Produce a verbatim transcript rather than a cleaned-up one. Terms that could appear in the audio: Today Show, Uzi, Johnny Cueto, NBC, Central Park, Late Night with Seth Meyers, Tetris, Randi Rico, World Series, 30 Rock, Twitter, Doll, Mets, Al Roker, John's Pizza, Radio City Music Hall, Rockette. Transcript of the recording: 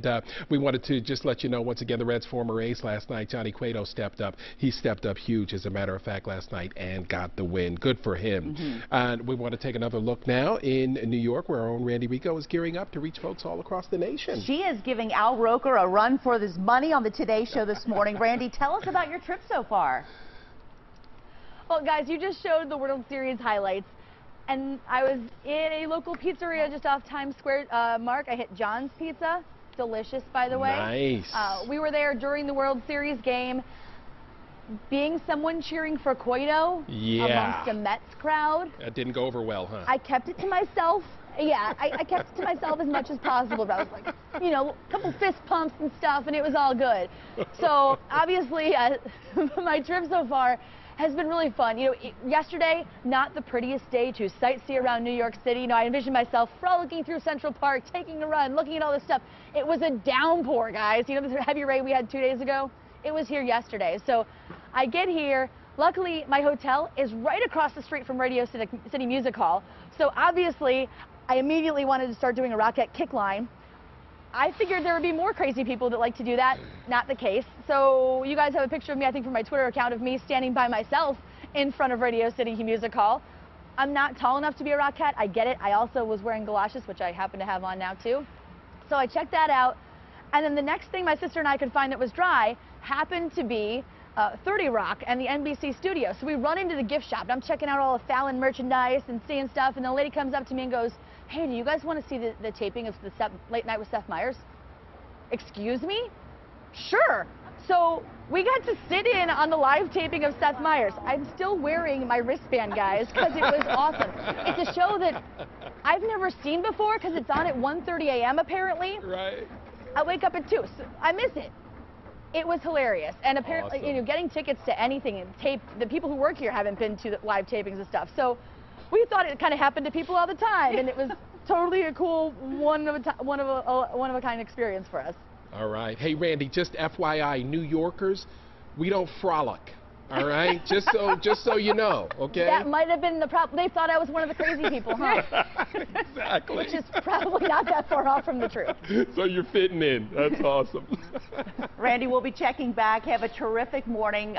And uh, we wanted to just let you know, once again, the Reds' former ace last night, Johnny Cueto, stepped up. He stepped up huge, as a matter of fact, last night, and got the win. Good for him. Mm-hmm. And we want to take another look now in New York, where our own Randi Rico is gearing up to reach votes all across the nation. She is giving Al Roker a run for his money on the Today Show this morning. Randi, tell us about your trip so far. Well, guys, you just showed the World Series highlights, and I was in a local pizzeria just off Times Square uh, Mark. I hit John's Pizza. Delicious, by the way. Nice. Uh, we were there during the World Series game. Being someone cheering for Cueto yeah. amongst a Mets crowd. That didn't go over well, huh? I kept it to myself. Yeah, I, I kept it to myself as much as possible, but I was like, you know, a couple fist pumps and stuff, and it was all good. So, obviously, uh, my trip so far has been really fun. You know, yesterday, not the prettiest day to sightsee around New York City. You know, I envisioned myself frolicking through Central Park, taking a run, looking at all this stuff. It was a downpour, guys. You know, the heavy rain we had two days ago, it was here yesterday. So I get here. Luckily, my hotel is right across the street from Radio City Music Hall. So obviously, I immediately wanted to start doing a Rockette kick line. I figured there would be more crazy people that like to do that. Not the case. So you guys have a picture of me, I think, from my Twitter account, of me standing by myself in front of Radio City Music Hall. I'm not tall enough to be a Rockette. I get it. I also was wearing galoshes, which I happen to have on now, too. So I checked that out. And then the next thing my sister and I could find that was dry happened to be uh, thirty Rock and the N B C studio. So we run into the gift shop, and I'm checking out all the Fallon merchandise and seeing stuff. And the lady comes up to me and goes, "Hey, do you guys want to see the, the taping of the Seth, Late Night with Seth Meyers?" Excuse me? Sure. So we got to sit in on the live taping of Seth Meyers. I'm still wearing my wristband, guys, because it was awesome. It's a show that I've never seen before because it's on at one thirty a m apparently. Right. I wake up at two, so I miss it. It was hilarious. And apparently, awesome. You know, getting tickets to anything and tape, the people who work here haven't been to the live tapings and stuff. So we thought it kind of happened to people all the time, and it was totally a cool one of a one of a one of a kind experience for us. All right, hey Randi, just F Y I, New Yorkers, we don't frolic. All right, just so just so you know, okay? That might have been the problem. They thought I was one of the crazy people, huh? Exactly. Which is probably not that far off from the truth. So you're fitting in. That's awesome. Randi, we'll be checking back. Have a terrific morning.